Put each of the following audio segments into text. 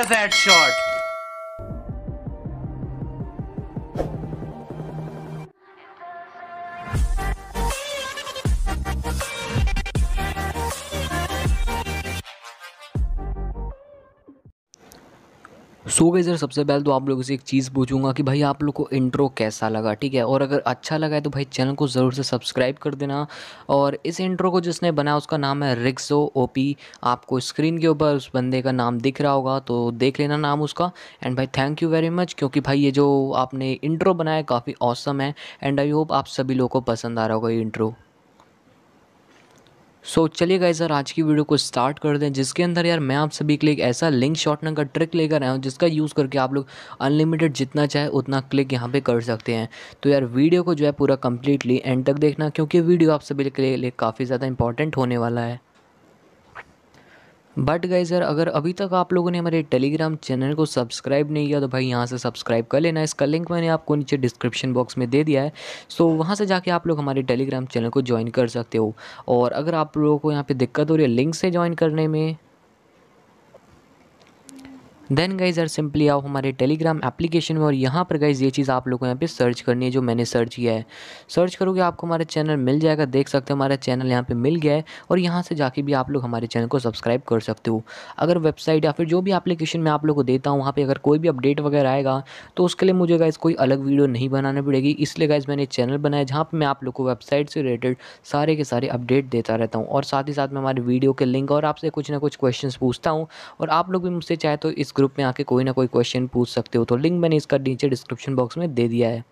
a bad shot. So guys यार सबसे पहले तो आप लोगों से एक चीज़ पूछूंगा कि भाई आप लोग को इंट्रो कैसा लगा, ठीक है। और अगर अच्छा लगा है तो भाई चैनल को ज़रूर से सब्सक्राइब कर देना। और इस इंट्रो को जिसने बनाया उसका नाम है रिक्सो ओपी। आपको स्क्रीन के ऊपर उस बंदे का नाम दिख रहा होगा तो देख लेना नाम उसका। एंड भाई थैंक यू वेरी मच, क्योंकि भाई ये जो आपने इंट्रो बनाया काफ़ी ऑसम है। एंड आई होप आप सभी लोगों को पसंद आ रहा होगा ये इंट्रो। सो चलिए गाइस यार आज की वीडियो को स्टार्ट कर दें, जिसके अंदर यार मैं आप सभी के लिए एक ऐसा लिंक शॉर्ट का ट्रिक लेकर आया हूँ जिसका यूज़ करके आप लोग अनलिमिटेड जितना चाहे उतना क्लिक यहाँ पे कर सकते हैं। तो यार वीडियो को जो है पूरा कम्प्लीटली एंड तक देखना, क्योंकि वीडियो आप सभी के लिए काफ़ी ज़्यादा इंपॉर्टेंट होने वाला है। बट गाइस यार अगर अभी तक आप लोगों ने हमारे टेलीग्राम चैनल को सब्सक्राइब नहीं किया तो भाई यहाँ से सब्सक्राइब कर लेना। इसका लिंक मैंने आपको नीचे डिस्क्रिप्शन बॉक्स में दे दिया है। सो वहाँ से जाके आप लोग हमारे टेलीग्राम चैनल को ज्वाइन कर सकते हो। और अगर आप लोगों को यहाँ पे दिक्कत हो रही है लिंक से ज्वाइन करने में, देन गाइस यार सिंपली आओ हमारे टेलीग्राम एप्लीकेशन में और यहाँ पर गाइस ये चीज़ आप लोगों को यहाँ पे सर्च करनी है जो मैंने सर्च किया है। सर्च करोगे आपको हमारा चैनल मिल जाएगा, देख सकते हो हमारा चैनल यहाँ पे मिल गया है। और यहाँ से जाके भी आप लोग हमारे चैनल को सब्सक्राइब कर सकते हो। अगर वेबसाइट या फिर जो भी एप्लीकेशन मैं आप लोग को देता हूँ वहाँ पर अगर कोई भी अपडेट वगैरह आएगा तो उसके लिए मुझे गाइस कोई अलग वीडियो नहीं बनाना पड़ेगी। इसलिए गाइस मैंने चैनल बनाया जहाँ पर मैं आप लोग को वेबसाइट से रिलेटेड सारे के सारे अपडेट देता रहता हूँ। और साथ ही साथ मैं हमारे वीडियो के लिंक और आपसे कुछ ना कुछ क्वेश्चन पूछता हूँ। और आप लोग भी मुझसे चाहे तो इस ग्रुप में आके कोई ना कोई क्वेश्चन पूछ सकते हो। तो लिंक मैंने इसका नीचे डिस्क्रिप्शन बॉक्स में दे दिया है।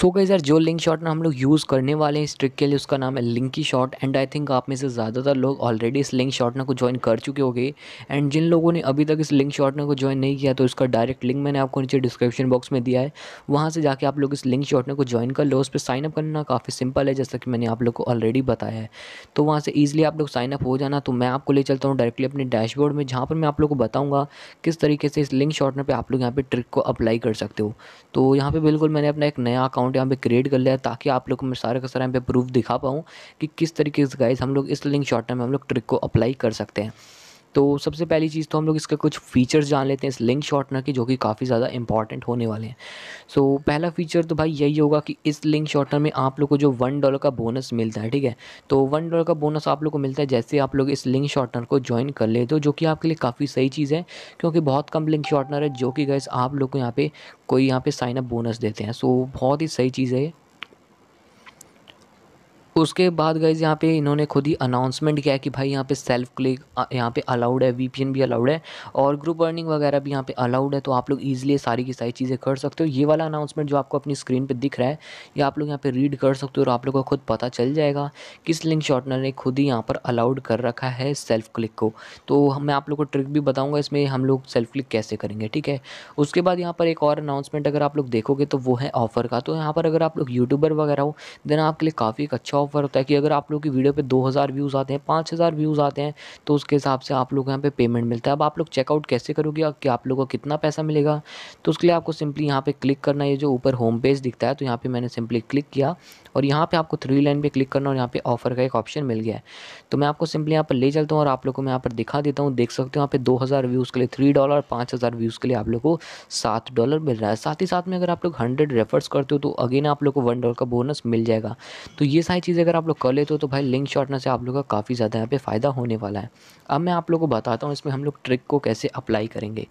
सो गाइस यार जो लिंक शॉर्ट ना हम लोग यूज़ करने वाले हैं इस ट्रिक के लिए उसका नाम है Linky Short. And I think आप में से ज़्यादातर लोग ऑलरेडी इस लिंक शॉर्ट ना को ज्वाइन कर चुके होंगे। एंड जिन लोगों ने अभी तक इस लिंक शॉर्ट ना को ज्वाइन नहीं किया तो इसका डायरेक्ट लिंक मैंने आपको नीचे डिस्क्रिप्शन बॉक्स में दिया है। वहाँ से जाके आप लोग इस लिंक शॉर्ट ना को ज्वाइन कर लो। उस पर साइनअप करना काफ़ी सिंपल है, जैसा कि मैंने आप लोग को ऑलरेडी बताया है। तो वहाँ से ईजिली आप लोग साइनअप हो जाना। तो मैं आपको ले चलता हूँ डायरेक्टली अपने डैशबोर्ड में, जहाँ पर मैं आप लोग को बताऊँगा किस तरीके से इस लिंक शॉर्टनर पर आप लोग यहाँ पर ट्रिक को अप्लाई कर सकते हो। तो यहाँ पर बिल्कुल मैंने अपना एक नया अकाउंट यहाँ पे क्रिएट कर लिया, ताकि आप लोग को मैं सारे का सारा यहाँ पे प्रूफ दिखा पाऊँ कि किस तरीके से गाइस हम लोग इस लिंक शॉर्टनर में हम लोग ट्रिक को अप्लाई कर सकते हैं। तो सबसे पहली चीज़ तो हम लोग इसका कुछ फीचर्स जान लेते हैं इस लिंक शॉर्टनर की, जो कि काफ़ी ज़्यादा इंपॉर्टेंट होने वाले हैं। सो पहला फीचर तो भाई यही होगा कि इस लिंक शॉर्टनर में आप लोग को जो $1 का बोनस मिलता है, ठीक है। तो $1 का बोनस आप लोग को मिलता है जैसे आप लोग इस लिंक शॉर्टनर को ज्वाइन कर लेते हो, जो कि आपके लिए काफ़ी सही चीज़ है, क्योंकि बहुत कम लिंक शॉर्टनर है जो कि गाइस आप लोग को यहाँ पर कोई यहाँ पर साइनअप बोनस देते हैं। सो बहुत ही सही चीज़ है। उसके बाद गाइस यहाँ पे इन्होंने खुद ही अनाउंसमेंट किया कि भाई यहाँ पे सेल्फ क्लिक यहाँ पे अलाउड है, वीपीएन भी अलाउड है और ग्रुप अर्निंग वगैरह भी यहाँ पे अलाउड है। तो आप लोग ईजिली सारी की सारी चीज़ें कर सकते हो। ये वाला अनाउंसमेंट जो आपको अपनी स्क्रीन पे दिख रहा है ये आप लोग यहाँ पे रीड कर सकते हो और आप लोग को खुद पता चल जाएगा कि इस लिंक शॉर्टनर ने खुद ही यहाँ पर अलाउड कर रखा है सेल्फ क्लिक को। तो मैं आप लोग को ट्रिक भी बताऊँगा इसमें हम लोग सेल्फ क्लिक कैसे करेंगे, ठीक है। उसके बाद यहाँ पर एक और अनाउंसमेंट अगर आप लोग देखोगे तो वो है ऑफ़र का। तो यहाँ पर अगर आप लोग यूट्यूबर वगैरह हो देन आपके लिए काफ़ी एक अच्छा ऑफर होता है कि अगर आप लोग की वीडियो पे 2000 व्यूज़ आते हैं, 5000 व्यूज़ आते हैं तो उसके हिसाब से आप लोग यहाँ पे पेमेंट मिलता है। अब आप लोग चेकआउट कैसे करोगे कि आप लोगों को कितना पैसा मिलेगा, तो उसके लिए आपको सिंपली यहाँ पे क्लिक करना है। ये जो ऊपर होम पेज दिखता है तो यहाँ पे मैंने सिंपली क्लिक किया और यहाँ पे आपको 3 लाइन पे क्लिक करना और यहाँ पे ऑफर का एक ऑप्शन मिल गया है। तो मैं आपको सिंपली यहाँ पर ले चलता हूँ और आप लोग को मैं यहाँ पर दिखा देता हूँ। देख सकते हो यहाँ पे 2000 व्यूज़ के लिए $3, 5000 व्यूज़ के लिए आप लोग को $7 मिल रहा है। साथ ही साथ में अगर आप लोग 100 रेफर्स करते हो तो अगेन आप लोग को $1 का बोनस मिल जाएगा। तो ये सारी चीज़ें अगर आप लोग कर लेते हो तो भाई लिंक शॉर्टनर से आप लोग का काफ़ी ज़्यादा यहाँ पे फ़ायदा होने वाला है। अब मैं आप लोग को बताता हूँ इसमें हम लोग ट्रिक को कैसे अप्लाई करेंगे,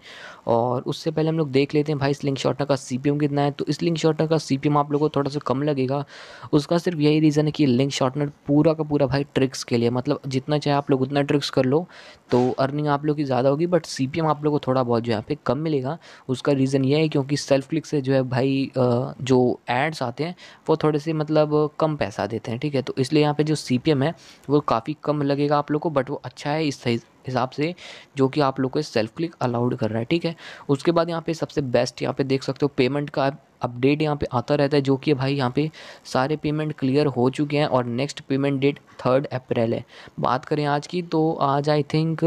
और उससे पहले हम लोग देख लेते हैं भाई इस लिंक शॉर्टनर का CPM कितना है। तो इस लिंक शॉर्टनर का CPM आप लोग को थोड़ा सा कम लगेगा। उसका सिर्फ यही रीज़न है कि लिंक शॉर्टनर पूरा का पूरा भाई ट्रिक्स के लिए, मतलब जितना चाहे आप लोग उतना ट्रिक्स कर लो तो अर्निंग आप लोग की ज़्यादा होगी, बट CPM आप लोग को थोड़ा बहुत जो यहाँ पे कम मिलेगा। उसका रीज़न ये है क्योंकि सेल्फ क्लिक से जो है भाई जो एड्स आते हैं वो थोड़े से मतलब कम पैसा देते हैं, ठीक है। तो इसलिए यहाँ पे जो CPM है वो काफ़ी कम लगेगा आप लोग को, बट वो अच्छा है इस हिसाब से जो कि आप लोग को सेल्फ क्लिक अलाउड कर रहा है, ठीक है। उसके बाद यहाँ पे सबसे बेस्ट यहाँ पे देख सकते हो पेमेंट का अपडेट यहाँ पे आता रहता है, जो कि भाई यहाँ पे सारे पेमेंट क्लियर हो चुके हैं और नेक्स्ट पेमेंट डेट 3 अप्रैल है। बात करें आज की तो आज आई थिंक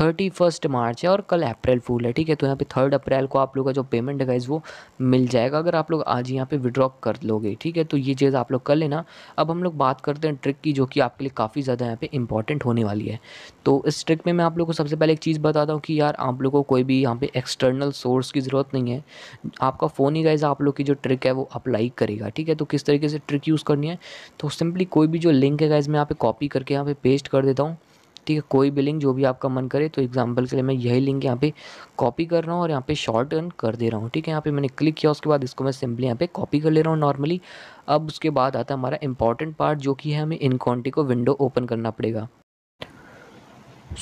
31 मार्च है और कल अप्रैल फूल है, ठीक है। तो यहाँ पे 3 अप्रैल को आप लोग का जो पेमेंट है गाइस वो मिल जाएगा अगर आप लोग आज यहाँ पे विड्रॉ कर लोगे, ठीक है। तो ये चीज़ आप लोग कर लेना। अब हम लोग बात करते हैं ट्रिक की, जो कि आपके लिए काफ़ी ज़्यादा यहाँ पे इंपॉर्टेंट होने वाली है। तो इस ट्रिक में मैं आप लोग को सबसे पहले एक चीज़ बताता हूँ कि यार आप लोग को कोई भी यहाँ पे एक्सटर्नल सोर्स की ज़रूरत नहीं है, आपका फ़ोन ही गाइस आप लोग की जो ट्रिक है वो अप्लाई करेगा, ठीक है। तो किस तरीके से ट्रिक यूज़ करनी है, तो सिंपली कोई भी जो लिंक है गाइस मैं यहाँ पे कॉपी करके यहाँ पे पेस्ट कर देता हूँ, ठीक है। कोई भी लिंक जो भी आपका मन करे, तो एग्जांपल के लिए मैं यही लिंक यहाँ पे कॉपी कर रहा हूँ और यहाँ पे शॉर्टन कर दे रहा हूँ, ठीक है। यहाँ पे मैंने क्लिक किया, उसके बाद इसको मैं सिंपली यहाँ पे कॉपी कर ले रहा हूँ नॉर्मली। अब उसके बाद आता है हमारा इंपॉर्टेंट पार्ट, जो कि है हमें इनकॉन्टी को विंडो ओपन करना पड़ेगा।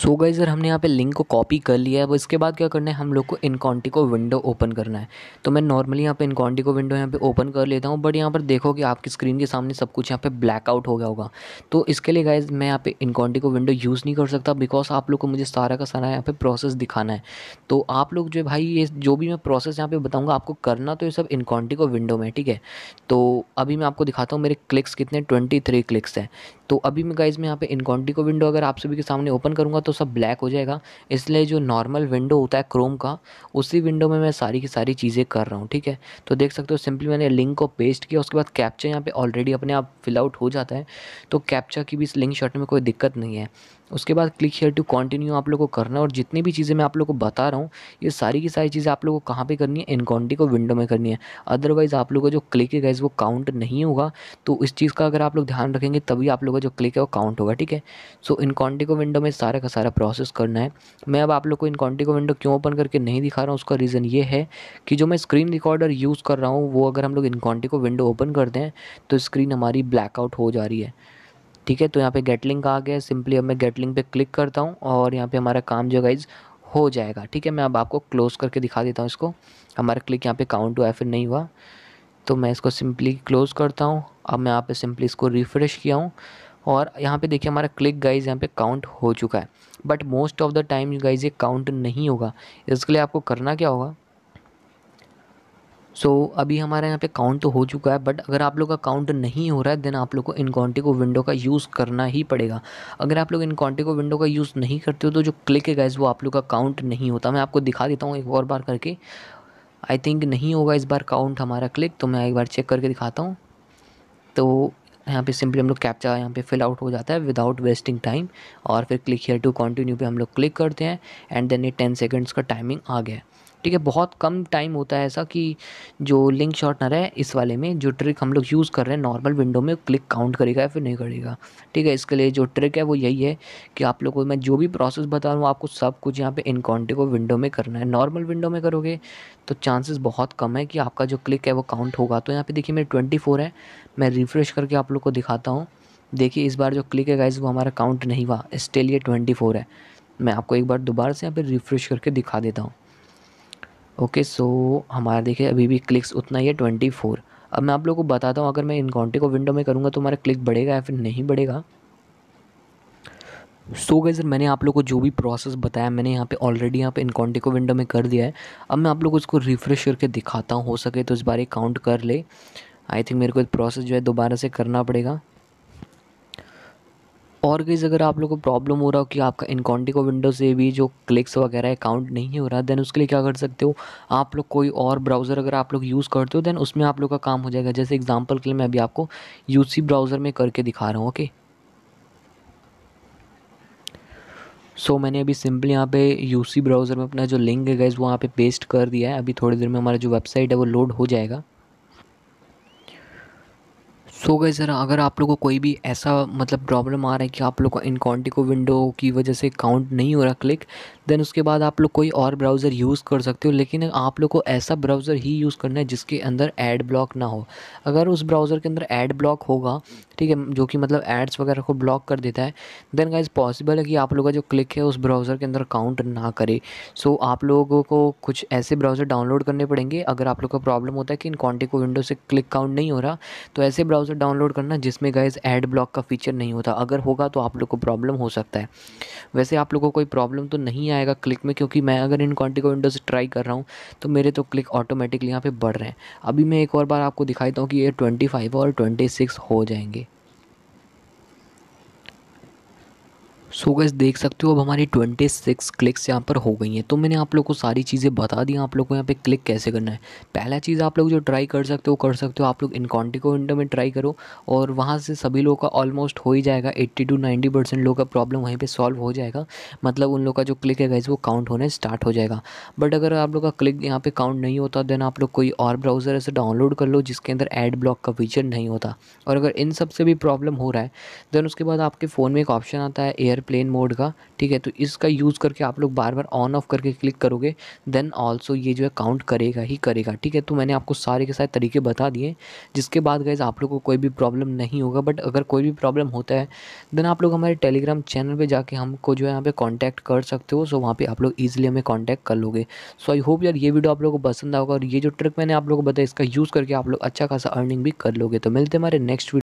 सो गाइस सर हमने यहाँ पे लिंक को कॉपी कर लिया है। अब इसके बाद क्या करना है, हम लोग को इनकॉन्टी को विंडो ओपन करना है। तो मैं नॉर्मली यहाँ पे इनकॉन्टी को विंडो यहाँ पे ओपन कर लेता हूँ, बट यहाँ पर देखो कि आपकी स्क्रीन के सामने सब कुछ यहाँ पे ब्लैकआउट हो गया होगा। तो इसके लिए गाइस मैं यहाँ पे इनकॉन्टी को विंडो यूज़ नहीं कर सकता, बिकॉज आप लोग को मुझे सारा का सारा यहाँ पे प्रोसेस दिखाना है। तो आप लोग जो भाई ये जो भी मैं प्रोसेस यहाँ पे बताऊँगा आपको करना, तो ये सब इनकॉन्टी को विंडो में, ठीक है। तो अभी मैं आपको दिखाता हूँ मेरे क्लिक्स कितने, 23 क्लिक्स हैं। तो अभी मैं गाइस मैं यहाँ पे इनकॉन्टी को विंडो अगर आप सभी के सामने ओपन करूँगा तो सब ब्लैक हो जाएगा, इसलिए जो नॉर्मल विंडो होता है क्रोम का, उसी विंडो में मैं सारी की सारी चीज़ें कर रहा हूँ, ठीक है। तो देख सकते हो सिंपली मैंने लिंक को पेस्ट किया, उसके बाद कैप्चा यहाँ पे ऑलरेडी अपने आप फिल आउट हो जाता है, तो कैप्चा की भी इस लिंक शॉर्ट में कोई दिक्कत नहीं है। उसके बाद क्लिक हियर टू कंटिन्यू आप लोगों को करना है, और जितनी भी चीज़ें मैं आप लोगों को बता रहा हूँ ये सारी की सारी चीज़ें आप लोगों को कहाँ पे करनी है, इनकॉन्टी को विंडो में करनी है। अदरवाइज़ आप लोगों का जो क्लिक है गाइस वो काउंट नहीं होगा, तो इस चीज़ का अगर आप लोग ध्यान रखेंगे तभी आप लोगों का जो क्लिक है वो काउंट होगा, ठीक है। सो इनकॉन्टी को विंडो में सारा का सारा प्रोसेस करना है। मैं अब आप लोग को इनकॉन्टी को विंडो क्यों ओपन करके नहीं दिखा रहा हूँ, उसका रीज़न ये है कि जो मैं स्क्रीन रिकॉर्डर यूज़ कर रहा हूँ, वो अगर हम लोग इनकॉन्टी को विंडो ओपन करते हैं तो स्क्रीन हमारी ब्लैकआउट हो जा रही है, ठीक है। तो यहाँ पे गेट लिंक आ गया, सिंपली अब मैं गेट लिंक पे क्लिक करता हूँ और यहाँ पे हमारा काम जो गाइज हो जाएगा, ठीक है। मैं अब आपको क्लोज़ करके दिखा देता हूँ इसको, हमारा क्लिक यहाँ पे काउंट हुआ फिर नहीं हुआ, तो मैं इसको सिंपली क्लोज़ करता हूँ। अब मैं यहाँ पे सिंपली इसको रिफ़्रेश किया हूँ और यहाँ पे देखिए हमारा क्लिक गाइज यहाँ पे काउंट हो चुका है, but most of the time guys ये काउंट नहीं होगा। इसके लिए आपको करना क्या होगा, सो अभी हमारे यहाँ पे काउंट तो हो चुका है, बट अगर आप लोग का काउंट नहीं हो रहा है देन आप लोग को इनकॉन्टी को विंडो का यूज़ करना ही पड़ेगा। अगर आप लोग इनकॉन्टी को विंडो का यूज़ नहीं करते हो तो जो क्लिक है गाइस वो आप लोग का काउंट नहीं होता। मैं आपको दिखा देता हूँ एक और बार करके, आई थिंक नहीं होगा इस बार काउंट हमारा क्लिक, तो मैं एक बार चेक करके दिखाता हूँ। तो यहाँ पे सिंपली हम लोग कैप्चा यहाँ पे फिल आउट हो जाता है विदाउट वेस्टिंग टाइम, और फिर क्लिक हियर टू कंटिन्यू पे हम लोग क्लिक करते हैं एंड देन ये 10 सेकेंड्स का टाइमिंग आ गया, ठीक है। बहुत कम टाइम होता है ऐसा कि जो लिंक शॉर्ट ना रहे, इस वाले में जो ट्रिक हम लोग यूज़ कर रहे हैं नॉर्मल विंडो में क्लिक काउंट करेगा या फिर नहीं करेगा, ठीक है। इसके लिए जो ट्रिक है वो यही है कि आप लोगों को मैं जो भी प्रोसेस बता रहा हूँ आपको सब कुछ यहाँ पे इनकॉन्टी को विंडो में करना है। नॉर्मल विंडो में करोगे तो चांसेस बहुत कम है कि आपका जो क्लिक है वो काउंट होगा। तो यहाँ पर देखिए मेरे 24 है, मैं रिफ़्रेश करके आप लोग को दिखाता हूँ। देखिए इस बार जो क्लिक है गाइस वो हमारा काउंट नहीं हुआ, स्टिल ये 24 है। मैं आपको एक बार दोबारा से यहाँ पर रिफ़्रेश करके दिखा देता हूँ। ओके सो हमारा देखिए अभी भी क्लिक्स उतना ही है 24। अब मैं आप लोगों को बताता हूँ अगर मैं इनकॉन्टी को विंडो में करूँगा तो हमारा क्लिक बढ़ेगा या फिर नहीं बढ़ेगा। सो गाइस मैंने आप लोगों को जो भी प्रोसेस बताया मैंने यहाँ पे ऑलरेडी यहाँ पे इनकॉन्टी को विंडो में कर दिया है। अब मैं आप लोगों को इसको रिफ़्रेश करके दिखाता हूँ, हो सके तो इस बार ये काउंट कर ले। आई थिंक मेरे को प्रोसेस जो है दोबारा से करना पड़ेगा। और गाइस अगर आप लोगों को प्रॉब्लम हो रहा हो कि आपका इनकॉन्टी को विंडो से भी जो क्लिक्स वगैरह काउंट नहीं हो रहा, देन उसके लिए क्या कर सकते हो आप लोग, कोई और ब्राउज़र अगर आप लोग यूज़ करते हो देन उसमें आप लोग का काम हो जाएगा। जैसे एग्जांपल के लिए मैं अभी आपको यूसी ब्राउज़र में करके दिखा रहा हूँ। ओके सो मैंने अभी सिंपली यहाँ पे यूसी ब्राउज़र में अपना जो लिंक है गाइस वो यहाँ पे पेस्ट कर दिया है। अभी थोड़ी देर में हमारा जो वेबसाइट है वो लोड हो जाएगा। सो गाइस सर अगर आप लोगों को कोई भी ऐसा मतलब प्रॉब्लम आ रहा है कि आप लोग को इनकॉन्टी को विंडो की वजह से काउंट नहीं हो रहा क्लिक, देन उसके बाद आप लोग कोई और ब्राउज़र यूज़ कर सकते हो, लेकिन आप लोग को ऐसा ब्राउज़र ही यूज़ करना है जिसके अंदर ऐड ब्लॉक ना हो। अगर उस ब्राउज़र के अंदर ऐड ब्लॉक होगा, ठीक है, जो कि मतलब एड्स वगैरह को ब्लॉक कर देता है, देन गाइस पॉसिबल है कि आप लोग का जो क्लिक है उस ब्राउज़र के अंदर काउंट ना करे। सो आप लोगों को कुछ ऐसे ब्राउज़र डाउनलोड करने पड़ेंगे। अगर आप लोग का प्रॉब्लम होता है कि इनकॉन्टी को विंडो से क्लिक काउंट नहीं हो रहा तो ऐसे ब्राउज़र डाउनलोड करना जिसमें गाइस ऐड ब्लॉक का फीचर नहीं होता। अगर होगा तो आप लोग को प्रॉब्लम हो सकता है। वैसे आप लोगों को कोई प्रॉब्लम तो नहीं आएगा क्लिक में, क्योंकि मैं अगर इनकॉन्टी को विंडो से ट्राई कर रहा हूँ तो मेरे तो क्लिक ऑटोमेटिकली यहाँ पे बढ़ रहे हैं। अभी मैं एक और बार आपको दिखाता हूँ कि ये 25 और 26 हो जाएंगे। सो गाइस देख सकते हो अब हमारी 26 क्लिक्स यहाँ पर हो गई हैं। तो मैंने आप लोग को सारी चीज़ें बता दी, आप लोग को यहाँ पे क्लिक कैसे करना है। पहला चीज़ आप लोग जो ट्राई कर सकते हो आप लोग इनकॉन्टी को विंडो में ट्राई करो और वहाँ से सभी लोगों का ऑलमोस्ट हो ही जाएगा। 80 to 90% लोगों का प्रॉब्लम वहीं पर सॉल्व हो जाएगा, मतलब उन लोग का जो क्लिक है गाइस वो काउंट होने स्टार्ट हो जाएगा। बट अगर आप लोग का क्लिक यहाँ पर काउंट नहीं होता देन आप लोग कोई और ब्राउज़र ऐसे डाउनलोड कर लो जिसके अंदर एड ब्लॉक का फीचर नहीं होता। और अगर इन सब से भी प्रॉब्लम हो रहा है देन उसके बाद आपके फ़ोन में एक ऑप्शन आता है एयर प्लेन मोड का, ठीक है। तो इसका यूज़ करके आप लोग बार बार ऑन ऑफ करके क्लिक करोगे देन ऑल्सो ये जो है काउंट करेगा ही करेगा, ठीक है। तो मैंने आपको सारे के सारे तरीके बता दिए जिसके बाद गाइज आप लोग को कोई भी प्रॉब्लम नहीं होगा। बट अगर कोई भी प्रॉब्लम होता है देन आप लोग हमारे टेलीग्राम चैनल पे जाके हमको जो है यहाँ पे कॉन्टैक्ट कर सकते हो। सो वहाँ पे आप लोग ईजिली हमें कॉन्टैक्ट कर लोगे। सो आई होप यार ये वीडियो आप लोग को पसंद आएगा और ये जो ट्रिक मैंने आप लोग को बताया इसका यूज़ करके आप लोग अच्छा खासा अर्निंग भी कर लोगे। तो मिलते हमारे नेक्स्ट